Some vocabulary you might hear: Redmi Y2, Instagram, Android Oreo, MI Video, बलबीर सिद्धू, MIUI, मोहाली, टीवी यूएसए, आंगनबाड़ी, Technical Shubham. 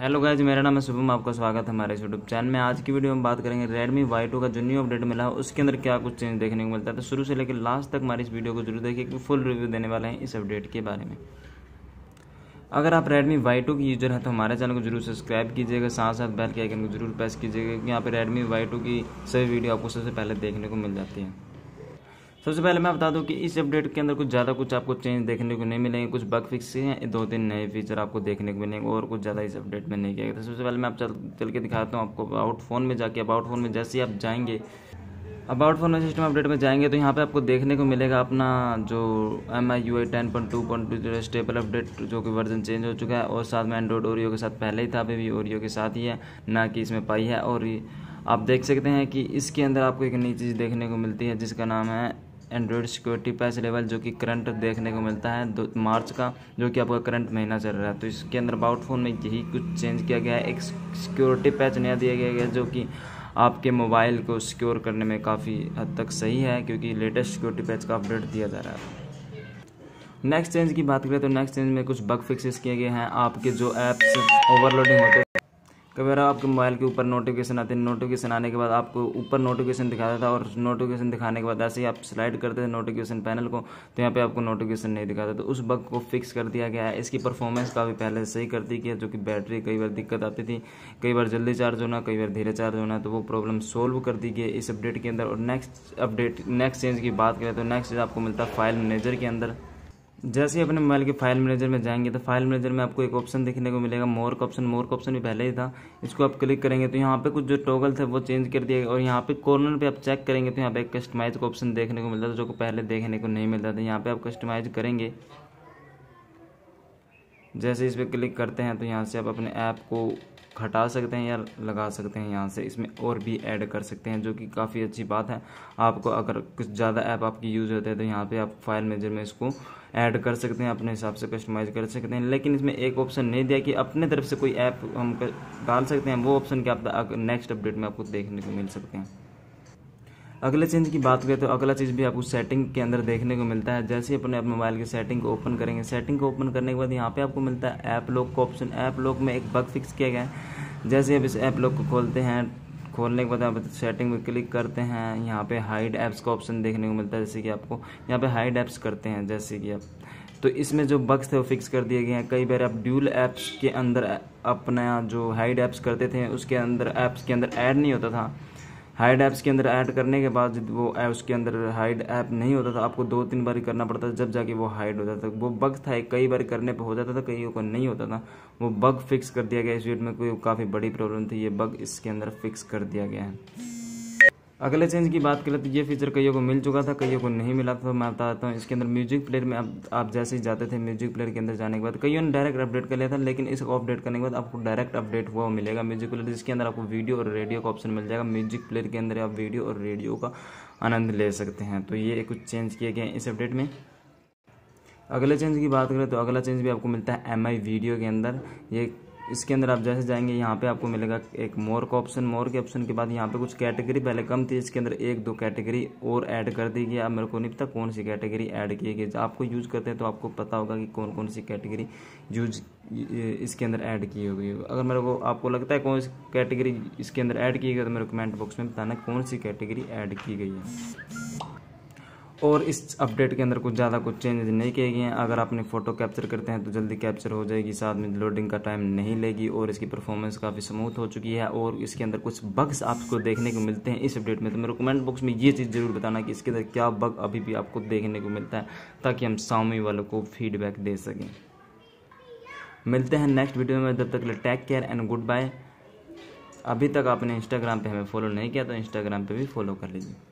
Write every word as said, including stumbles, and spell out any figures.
Hello guys, मेरा नाम है शुभम, आपका स्वागत है हमारे यूट्यूब चैनल में। आज की वीडियो में बात करेंगे रेडमी वाई टू का जो न्यू अपडेट मिला है उसके अंदर क्या कुछ चेंज देखने को मिलता है। तो शुरू से लेकर लास्ट तक हमारी इस वीडियो को जरूर देखिए क्योंकि फुल रिव्यू देने वाले हैं इस अपडेट के बारे में। अगर आप Redmi वाई टू की यूज़र हैं तो हमारे चैनल को जरूर सब्सक्राइब कीजिएगा, साथ साथ बेल के आइकन को जरूर प्रेस कीजिएगा क्योंकि यहाँ पर Redmi वाई टू की सभी वीडियो आपको सबसे पहले देखने को मिल जाती है। सबसे पहले मैं बता दूं कि इस अपडेट के अंदर कुछ ज़्यादा कुछ आपको चेंज देखने को नहीं मिलेंगे, कुछ बग फिक्स हैं, दो तीन नए फीचर आपको देखने को मिलेंगे और कुछ ज़्यादा इस अपडेट में नहीं किया गया था। सबसे पहले मैं आप चल चल के दिखाता हूँ आपको अबाउट फ़ोन में जाके। अबाउट फ़ोन में जैसे ही आप जाएंगे, अबाउट फोन सिस्टम अपडेट में जाएंगे तो यहाँ पे आपको देखने को मिलेगा अपना जो M I U I ten point two point two जो स्टेबल अपडेट जो कि वर्जन चेंज हो चुका है और साथ में एंड्रॉइड ओरियो के साथ पहले ही था, अभी भी ओरियो के साथ ही है, ना कि इसमें पाई है। और आप देख सकते हैं कि इसके अंदर आपको एक नई चीज़ देखने को मिलती है जिसका नाम है एंड्रॉइड सिक्योरिटी पैच लेवल, जो कि करंट देखने को मिलता है दो मार्च का, जो कि आपका करंट महीना चल रहा है। तो इसके अंदर अबाउट फोन में यही कुछ चेंज किया गया है। एक सिक्योरिटी पैच नया दिया गया है जो कि आपके मोबाइल को सिक्योर करने में काफ़ी हद तक सही है क्योंकि लेटेस्ट सिक्योरिटी पैच का अपडेट दिया जा रहा है। नेक्स्ट चेंज की बात करें तो नेक्स्ट चेंज में कुछ बग फिक्सेस किए गए हैं। आपके जो ऐप्स ओवरलोडिंग होते हैं, कभी आपके मोबाइल के ऊपर नोटिफिकेशन आते हैं, नोटिफिकेशन आने के बाद आपको ऊपर नोटिफिकेशन दिखाता था और नोटिफिकेशन दिखाने के बाद ऐसे ही आप स्लाइड करते थे नोटिफिकेशन पैनल को तो यहाँ पे आपको नोटिफिकेशन नहीं दिखाता, तो उस बग को फिक्स कर दिया गया है। इसकी परफॉर्मेंस काफ़ी पहले सही कर दी गई है, जो कि बैटरी कई बार दिक्कत आती थी, कई बार जल्दी चार्ज होना, कई बार धीरे चार्ज होना, तो वो प्रॉब्लम सोल्व कर दी गई है इस अपडेट के अंदर। और नेक्स्ट अपडेट नेक्स्ट चेंज की बात करें तो नेक्स्ट चेंज आपको मिलता है फाइल मैनेजर के अंदर। जैसे ही अपने मोबाइल के फाइल मैनेजर में जाएंगे तो फाइल मैनेजर में आपको एक ऑप्शन देखने को मिलेगा, मोर का ऑप्शन। मोर का ऑप्शन भी पहले ही था, इसको आप क्लिक करेंगे तो यहाँ पे कुछ जो टॉगल थे वो चेंज कर दिया गया। और यहाँ पे कॉर्नर पे आप चेक करेंगे तो यहाँ पे एक कस्टमाइज का ऑप्शन देखने को मिलता था जो को पहले देखने को नहीं मिलता था। यहाँ पर आप कस्टमाइज करेंगे, जैसे इस पर क्लिक करते हैं तो यहाँ से आप अपने ऐप को हटा सकते हैं या लगा सकते हैं, यहाँ से इसमें और भी ऐड कर सकते हैं, जो कि काफ़ी अच्छी बात है। आपको अगर कुछ ज़्यादा ऐप आपकी यूज़ होते हैं तो यहाँ पे आप फाइल मैनेजर में इसको ऐड कर सकते हैं, अपने हिसाब से कस्टमाइज़ कर सकते हैं। लेकिन इसमें एक ऑप्शन नहीं दिया कि अपने तरफ से कोई ऐप हम डाल सकते हैं, वो ऑप्शन क्या आप नेक्स्ट अपडेट में आपको देखने को मिल सकते हैं। अगले चेंज की बात करें तो अगला चीज़ भी आपको सेटिंग के अंदर देखने को मिलता है। जैसे ही अपने मोबाइल की सेटिंग को ओपन करेंगे, सेटिंग को ओपन करने के बाद यहाँ पे आपको मिलता है ऐप लॉक का ऑप्शन। ऐप लॉक में एक बग फिक्स किया गया है। जैसे आप इस ऐप लॉक को खोलते हैं, खोलने के बाद आप सेटिंग में क्लिक करते हैं, यहाँ पे हाइड ऐप्स का ऑप्शन देखने को मिलता है। जैसे कि आपको यहाँ पे हाइड ऐप्स करते हैं, जैसे कि आप तो इसमें जो बग्स थे वो फिक्स कर दिए गए हैं। कई बार आप ड्यूल ऐप्स के अंदर अपना जो हाइड ऐप्स करते थे उसके अंदर ऐप्स के अंदर ऐड नहीं होता था, हाइड ऐप्स के अंदर ऐड करने के बाद वो उसके अंदर हाइड ऐप नहीं होता था, आपको दो तीन बार करना पड़ता था जब जाके वो हाइड होता था। वो बग था, कई बार करने पे हो जाता था, कईयों को नहीं होता था। वो बग फिक्स कर दिया गया इस वीडियो में, कोई काफ़ी बड़ी प्रॉब्लम थी, ये बग इसके अंदर फिक्स कर दिया गया है। अगले चेंज की बात करें तो ये फीचर कईयों को मिल चुका था, कईयों को नहीं मिला था। मैं बता देता हूँ, इसके अंदर म्यूजिक प्लेयर में आप, आप जैसे ही जाते थे, म्यूजिक प्लेयर के अंदर जाने के बाद कईयों ने डायरेक्ट अपडेट कर लिया था, लेकिन इसको अपडेट करने के बाद आपको डायरेक्ट अपडेट हुआ मिलेगा म्यूजिक प्लेयर, जिसके अंदर आपको वीडियो और रेडियो का ऑप्शन मिल जाएगा। म्यूजिक प्लेयर के अंदर आप वीडियो और रेडियो का आनंद ले सकते हैं। तो ये कुछ चेंज किए गए हैं इस अपडेट में। अगले चेंज की बात करें तो अगला चेंज भी आपको मिलता है एम आई वीडियो के अंदर। ये इसके अंदर आप जैसे जाएंगे, यहाँ पे आपको मिलेगा एक मोर का ऑप्शन। मोर के ऑप्शन के बाद यहाँ पे कुछ कैटेगरी पहले कम थी, इसके अंदर एक दो कैटेगरी और ऐड कर दी गई। अब मेरे को नहीं पता कौन सी कैटेगरी ऐड की गई, आपको यूज़ करते हैं तो आपको पता होगा कि कौन कौन सी कैटेगरी यूज इसके अंदर ऐड की होगी। अगर मेरे को आपको लगता है कौन सी कैटेगरी इसके अंदर ऐड की गई तो मेरे कमेंट बॉक्स में बताना कौन सी कैटेगरी ऐड की गई है। और इस अपडेट के अंदर कुछ ज़्यादा कुछ चेंजेस नहीं किए गए हैं। अगर आपने फ़ोटो कैप्चर करते हैं तो जल्दी कैप्चर हो जाएगी, साथ में लोडिंग का टाइम नहीं लेगी और इसकी परफॉर्मेंस काफ़ी स्मूथ हो चुकी है। और इसके अंदर कुछ बग्स आपको देखने को मिलते हैं इस अपडेट में, तो मेरे कमेंट बॉक्स में ये चीज़ ज़रूर बताना कि इसके अंदर क्या बग अभी भी आपको देखने को मिलता है, ताकि हम सामने वालों को फीडबैक दे सकें। मिलते हैं नेक्स्ट वीडियो में, तब तक take care and good bye. अभी तक आपने इंस्टाग्राम पर हमें फॉलो नहीं किया तो इंस्टाग्राम पर भी फॉलो कर लीजिए।